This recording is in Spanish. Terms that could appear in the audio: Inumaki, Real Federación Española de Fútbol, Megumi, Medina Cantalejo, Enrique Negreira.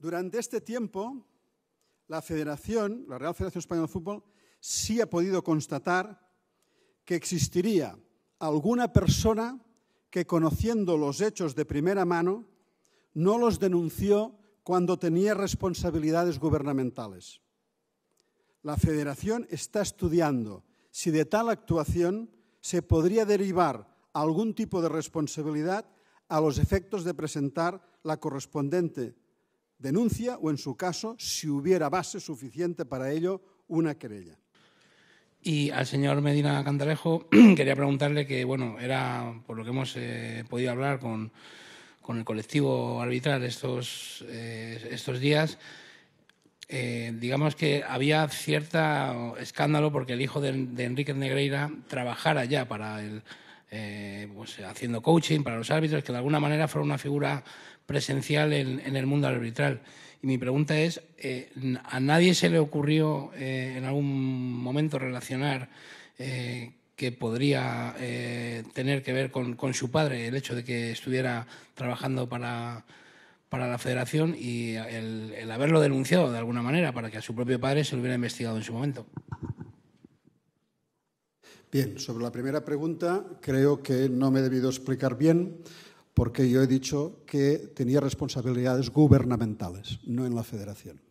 Durante este tiempo, la Real Federación Española de Fútbol, sí ha podido constatar que existiría alguna persona que, conociendo los hechos de primera mano, no los denunció cuando tenía responsabilidades gubernamentales. La Federación está estudiando si de tal actuación se podría derivar algún tipo de responsabilidad a los efectos de presentar la correspondiente denuncia o, en su caso, si hubiera base suficiente para ello, una querella. Y al señor Medina Cantalejo quería preguntarle que, bueno, era por lo que hemos podido hablar con el colectivo arbitral estos días, digamos que había cierto escándalo porque el hijo de Enrique Negreira trabajara ya para el, pues haciendo coaching para los árbitros, que de alguna manera fuera una figura presencial en el mundo arbitral. Y mi pregunta es, ¿a nadie se le ocurrió en algún momento relacionar que podría tener que ver con su padre el hecho de que estuviera trabajando para la Federación y el haberlo denunciado de alguna manera para que a su propio padre se lo hubiera investigado en su momento? Bien, sobre la primera pregunta creo que no me he debido explicar bien, porque yo he dicho que tenía responsabilidades gubernamentales, no en la Federación.